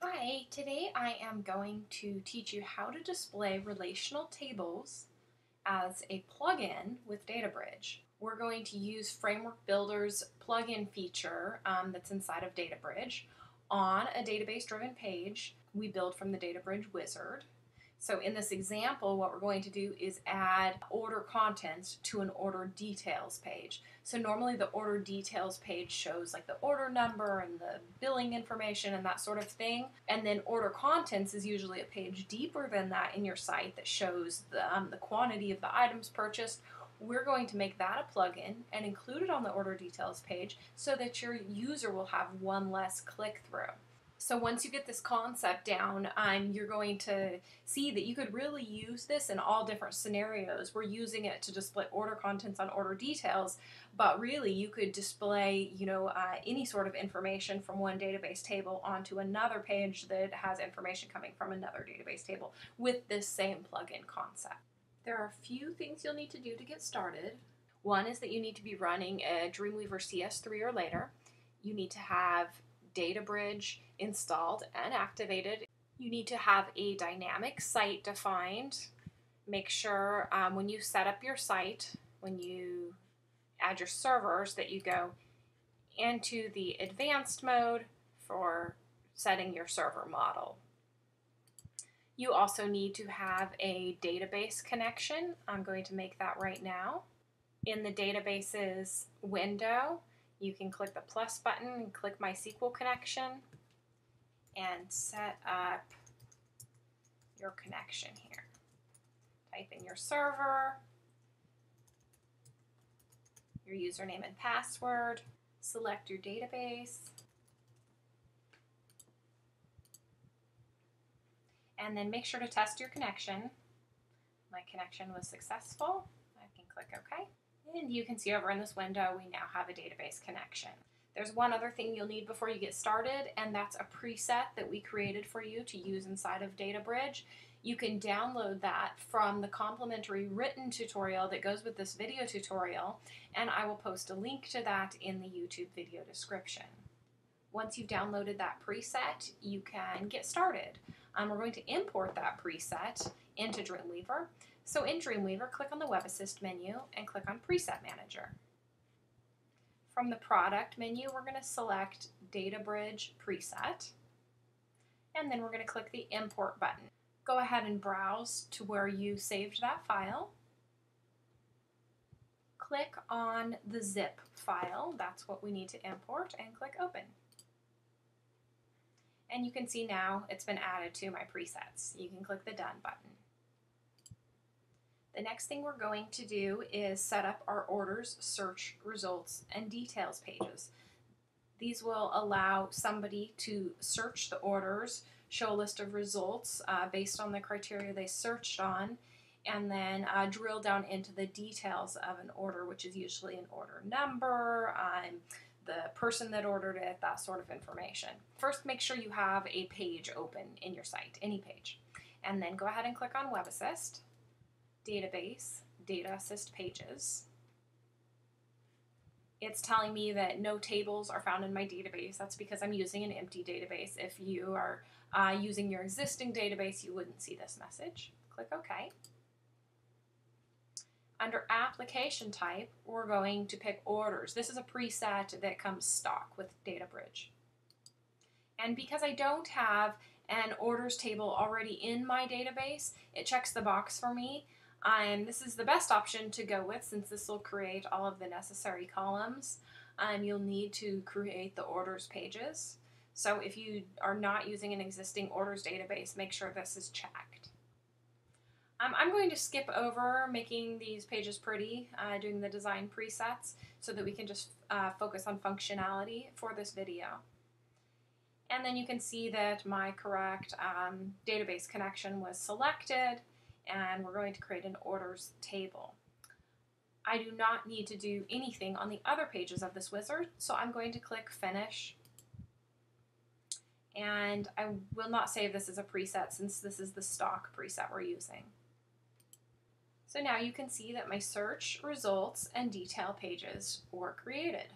Hi, today I am going to teach you how to display relational tables as a plugin with Data Bridge. We're going to use Framework Builder's plugin feature that's inside of Data Bridge on a database-driven page we build from the Data Bridge wizard. So in this example, what we're going to do is add order contents to an order details page. So normally the order details page shows like the order number and the billing information and that sort of thing. And then order contents is usually a page deeper than that in your site that shows the quantity of the items purchased. We're going to make that a plugin and include it on the order details page so that your user will have one less click through. So once you get this concept down, you're going to see that you could really use this in all different scenarios. We're using it to display order contents on order details, but really you could display, any sort of information from one database table onto another page that has information coming from another database table with this same plugin concept. There are a few things you'll need to do to get started. One is that you need to be running a Dreamweaver CS3 or later. You need to have Data Bridge installed and activated. You need to have a dynamic site defined. Make sure when you set up your site, when you add your servers, that you go into the advanced mode for setting your server model. You also need to have a database connection. I'm going to make that right now. In the databases window, you can click the plus button and click MySQL connection and set up your connection here. Type in your server, your username and password, select your database, and then make sure to test your connection. My connection was successful. I can click OK. And you can see over in this window, we now have a database connection. There's one other thing you'll need before you get started, and that's a preset that we created for you to use inside of Data Bridge. You can download that from the complimentary written tutorial that goes with this video tutorial, and I will post a link to that in the YouTube video description. Once you've downloaded that preset, you can get started. We're going to import that preset into Dreamweaver. So in Dreamweaver, click on the WebAssist menu and click on Preset Manager. From the product menu, we're going to select Data Bridge Preset, and then we're going to click the Import button. Go ahead and browse to where you saved that file. Click on the zip file, that's what we need to import, and click Open. And you can see now it's been added to my presets. You can click the Done button. The next thing we're going to do is set up our orders, search results, and details pages. These will allow somebody to search the orders, show a list of results based on the criteria they searched on, and then drill down into the details of an order, which is usually an order number, the person that ordered it, that sort of information. First, make sure you have a page open in your site, any page, and then go ahead and click on WebAssist. Database, Data Assist Pages. It's telling me that no tables are found in my database. That's because I'm using an empty database. If you are using your existing database, you wouldn't see this message. Click OK. Under Application Type, we're going to pick Orders. This is a preset that comes stock with Data Bridge. And because I don't have an orders table already in my database, it checks the box for me. This is the best option to go with since this will create all of the necessary columns. You'll need to create the orders pages. So if you are not using an existing orders database, make sure this is checked. I'm going to skip over making these pages pretty, doing the design presets, so that we can just focus on functionality for this video. And then you can see that my correct database connection was selected, and we're going to create an orders table. I do not need to do anything on the other pages of this wizard, so I'm going to click Finish. And I will not save this as a preset since this is the stock preset we're using. So now you can see that my search, results, and detail pages were created.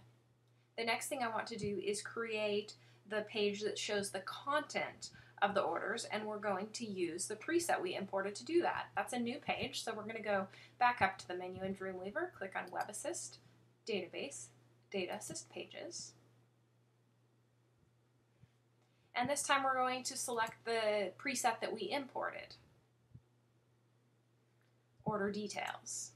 The next thing I want to do is create the page that shows the content of the orders, and we're going to use the preset we imported to do that. That's a new page, so we're going to go back up to the menu in Dreamweaver, click on WebAssist, Database, Data Assist Pages. And this time we're going to select the preset that we imported, Order Details.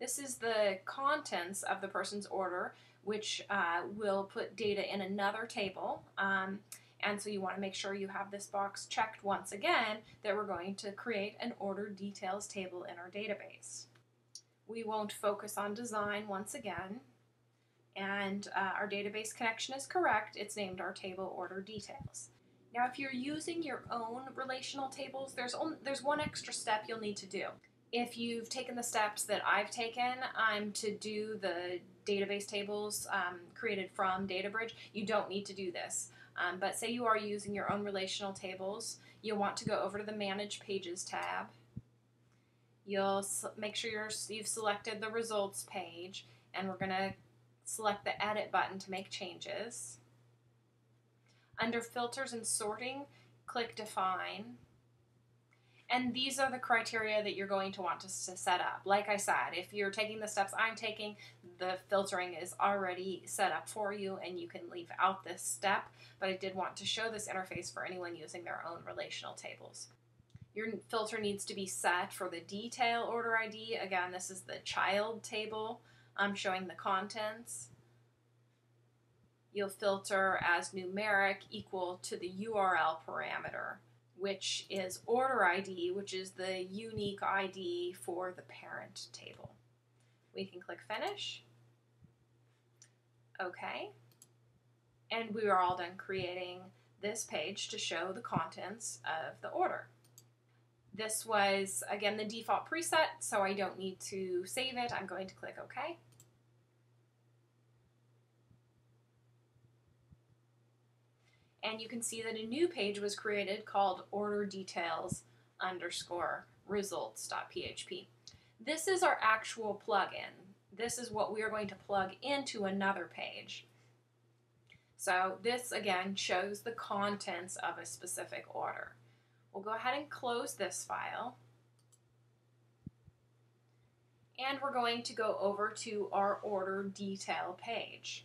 This is the contents of the person's order, which will put data in another table. And so you want to make sure you have this box checked once again that we're going to create an order details table in our database. We won't focus on design once again. And our database connection is correct. It's named our table order details. Now, if you're using your own relational tables, there's one extra step you'll need to do. If you've taken the steps that I've taken to do the database tables created from Data Bridge, you don't need to do this. But say you are using your own relational tables, you'll want to go over to the Manage Pages tab. You'll make sure you've selected the results page, and we're going to select the Edit button to make changes. Under Filters and Sorting, click Define. And these are the criteria that you're going to want to set up. Like I said, if you're taking the steps I'm taking, the filtering is already set up for you and you can leave out this step, but I did want to show this interface for anyone using their own relational tables. Your filter needs to be set for the detail order ID. Again, this is the child table. I'm showing the contents. You'll filter as numeric equal to the URL parameter, which is order ID, which is the unique ID for the parent table. We can click Finish. Okay. And we are all done creating this page to show the contents of the order. This was, again, the default preset, so I don't need to save it. I'm going to click OK. And you can see that a new page was created called order_details_results.php. This is our actual plugin. This is what we are going to plug into another page. So this, again, shows the contents of a specific order. We'll go ahead and close this file. And we're going to go over to our order detail page.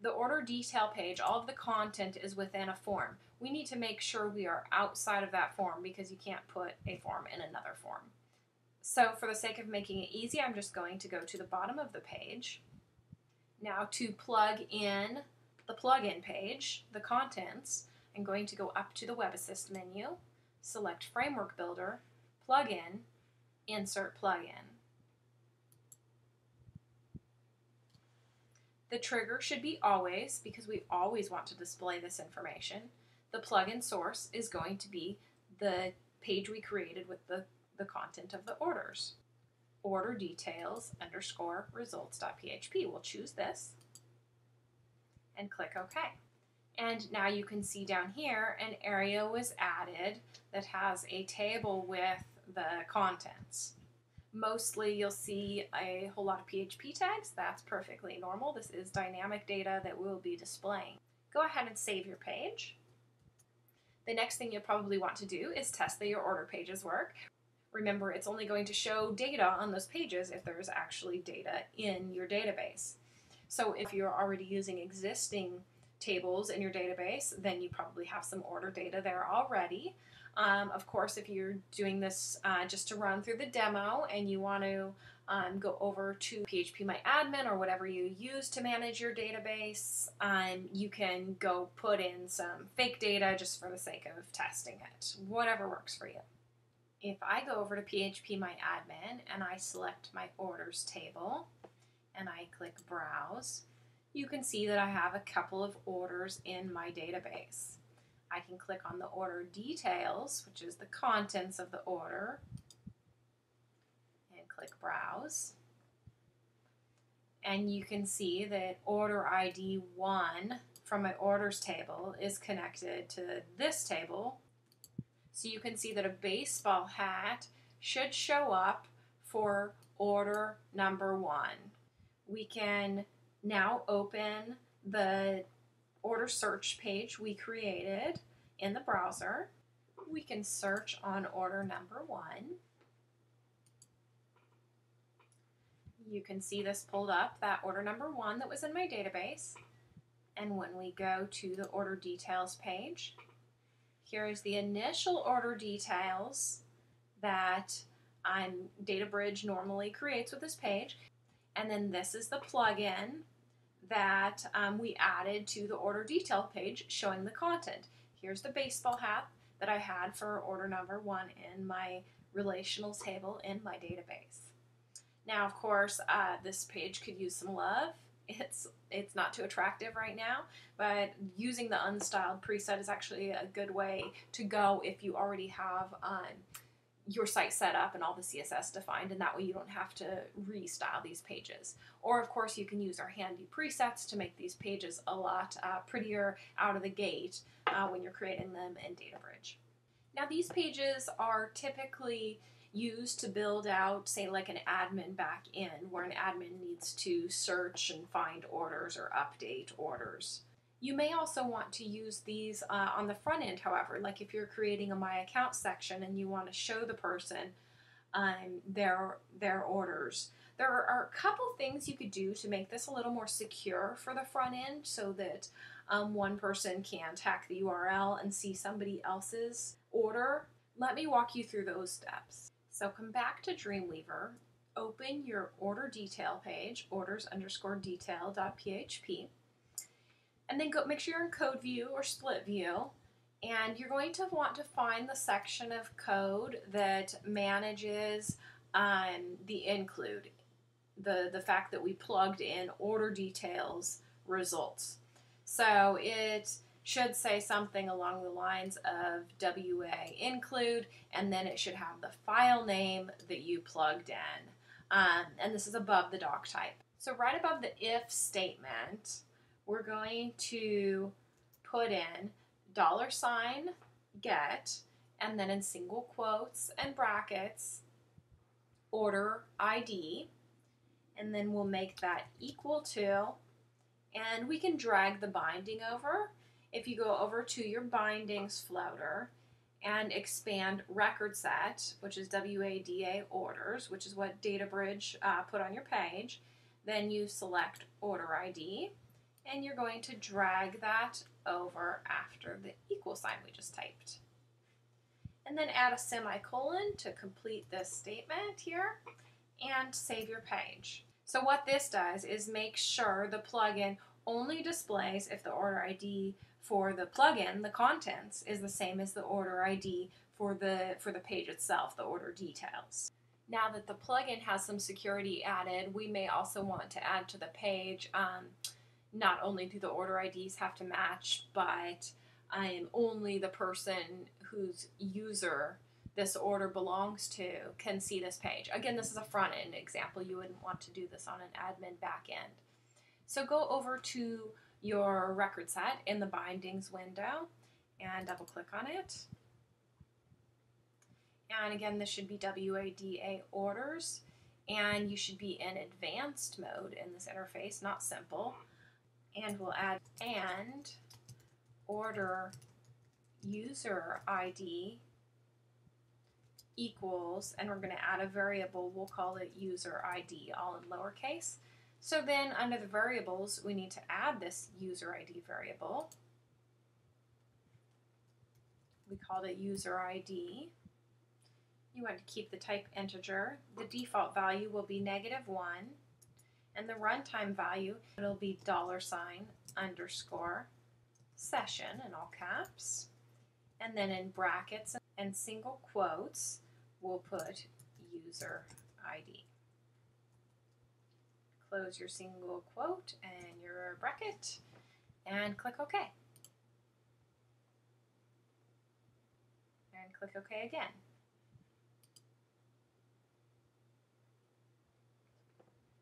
The order detail page, all of the content is within a form. We need to make sure we are outside of that form because you can't put a form in another form. So for the sake of making it easy, I'm just going to go to the bottom of the page. Now to plug in the plugin page, the contents, I'm going to go up to the WebAssist menu, select Framework Builder, Plugin, Insert Plugin. The trigger should be always, because we always want to display this information. The plugin source is going to be the page we created with the content of the orders. Order details underscore results.php. We'll choose this and click OK. And now you can see down here an area was added that has a table with the contents. Mostly you'll see a whole lot of PHP tags. That's perfectly normal. This is dynamic data that we'll be displaying. Go ahead and save your page. The next thing you'll probably want to do is test that your order pages work. Remember, it's only going to show data on those pages if there's actually data in your database. So if you're already using existing tables in your database, then you probably have some order data there already. Of course, if you're doing this just to run through the demo and you want to go over to phpMyAdmin or whatever you use to manage your database, you can go put in some fake data just for the sake of testing it. Whatever works for you. If I go over to phpMyAdmin and I select my orders table and I click Browse, you can see that I have a couple of orders in my database. I can click on the order details, which is the contents of the order, and click Browse. And you can see that order ID 1 from my orders table is connected to this table. So you can see that a baseball hat should show up for order number one. We can now open the order search page we created in the browser. We can search on order number one. You can see this pulled up, that order number one that was in my database. And when we go to the order details page, here is the initial order details that Data Bridge normally creates with this page. And then this is the plugin that we added to the order detail page showing the content. Here's the baseball hat that I had for order number one in my relational table in my database. Now, of course, this page could use some love. It's not too attractive right now, but using the unstyled preset is actually a good way to go if you already have your site set up and all the CSS defined, and that way you don't have to restyle these pages. Or of course you can use our handy presets to make these pages a lot prettier out of the gate when you're creating them in Data Bridge. Now these pages are typically used to build out, say, like an admin backend where an admin needs to search and find orders or update orders. You may also want to use these on the front end, however, like if you're creating a My Account section and you want to show the person their orders. There are a couple things you could do to make this a little more secure for the front end so that one person can tack the URL and see somebody else's order. Let me walk you through those steps. So come back to Dreamweaver, open your order detail page, orders_detail.php, and then go make sure you're in code view or split view, and you're going to want to find the section of code that manages the include, the fact that we plugged in order details results. So it should say something along the lines of WA include, and then it should have the file name that you plugged in. And this is above the doc type. So right above the if statement, we're going to put in $get, and then in single quotes and brackets, order ID, and then we'll make that equal to, and we can drag the binding over. If you go over to your bindings floater and expand record set, which is WADA orders, which is what Data Bridge put on your page, then you select order ID, and you're going to drag that over after the equal sign we just typed. And then add a semicolon to complete this statement here and save your page. So what this does is make sure the plugin only displays if the order ID for the plugin, the contents, is the same as the order ID for the page itself, the order details. Now that the plugin has some security added, we may also want to add to the page, not only do the order IDs have to match, but only the person whose user this order belongs to can see this page. Again, this is a front end example. You wouldn't want to do this on an admin back end. So go over to your record set in the bindings window and double click on it. And again, this should be WADA orders, and you should be in advanced mode in this interface, not simple. And we'll add and order user ID equals, and we're going to add a variable. We'll call it user ID, all in lowercase. So then under the variables, we need to add this user ID variable. We called it user ID. You want to keep the type integer. The default value will be -1, and the runtime value, it'll be $_session in all caps. And then in brackets and single quotes, we'll put user ID. Close your single quote and your bracket and click OK. And click OK again.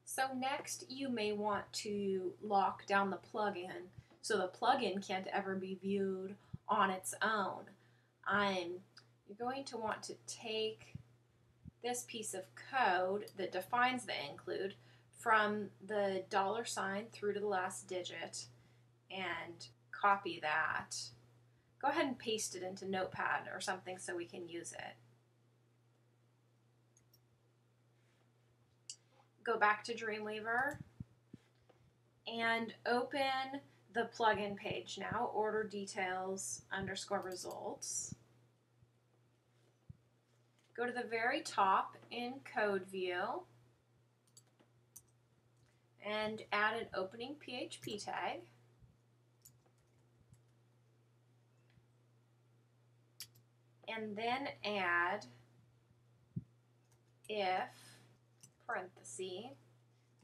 So next you may want to lock down the plugin so the plugin can't ever be viewed on its own. You're going to want to take this piece of code that defines the include from the $ through to the last digit and copy that. Go ahead and paste it into Notepad or something so we can use it. Go back to Dreamweaver and open the plugin page now, order details _ results. Go to the very top in code view and add an opening PHP tag. And then add if parenthesis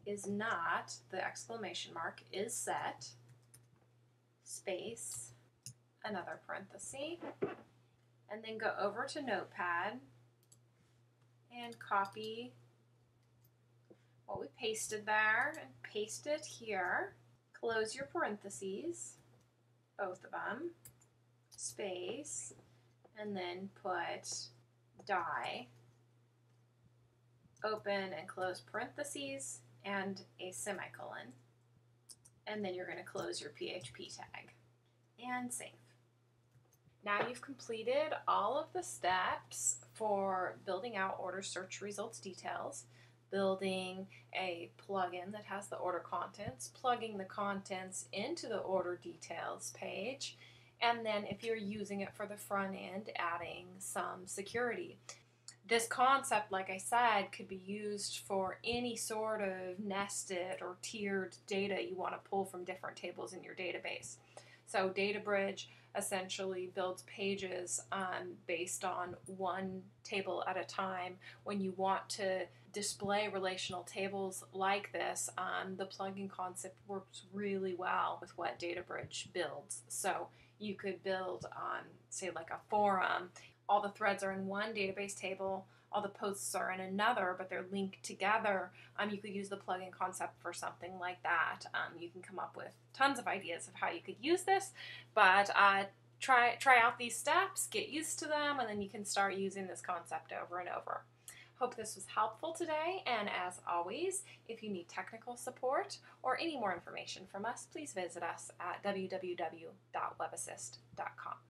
is not, the exclamation mark is set, space, another parenthesis, and then go over to Notepad and copy what we pasted there and paste it here. Close your parentheses, both of them, space, and then put die, open and close parentheses, and a semicolon. And then you're going to close your PHP tag and save. Now you've completed all of the steps for building out order search results details, building a plugin that has the order contents, plugging the contents into the order details page, and then if you're using it for the front end, adding some security. This concept, like I said, could be used for any sort of nested or tiered data you want to pull from different tables in your database. So Data Bridge essentially builds pages based on one table at a time. When you want to display relational tables like this, the plugin concept works really well with what Data Bridge builds. So you could build on, say, like a forum. All the threads are in one database table, all the posts are in another, but they're linked together. You could use the plugin concept for something like that. You can come up with tons of ideas of how you could use this, but try out these steps, get used to them, and then you can start using this concept over and over. Hope this was helpful today, and as always, if you need technical support or any more information from us, please visit us at www.webassist.com.